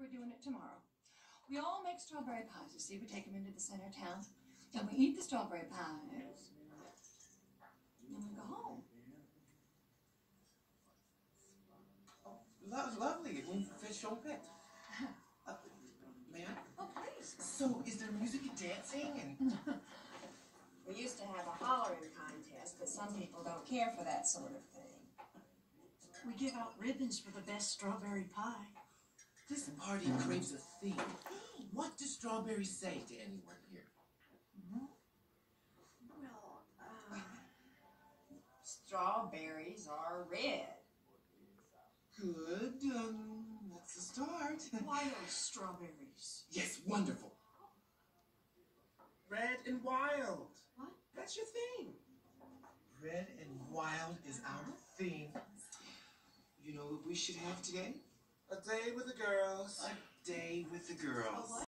We're doing it tomorrow. We all make strawberry pies, you see. We take them into the center of town, and we eat the strawberry pies. And we go home. Oh, that was lovely. Fish on pit. May I? Oh, please. So, is there music and dancing? And we used to have a hollering contest, but some people don't care for that sort of thing. We give out ribbons for the best strawberry pie. This party craves a theme. What do strawberries say to anyone here? Mm-hmm. Well, strawberries are red. Good. That's a start. Wild strawberries. Yes, wonderful. Red and wild. What? That's your theme. Red and wild is our theme. You know what we should have today? A day with the girls. A day with the girls.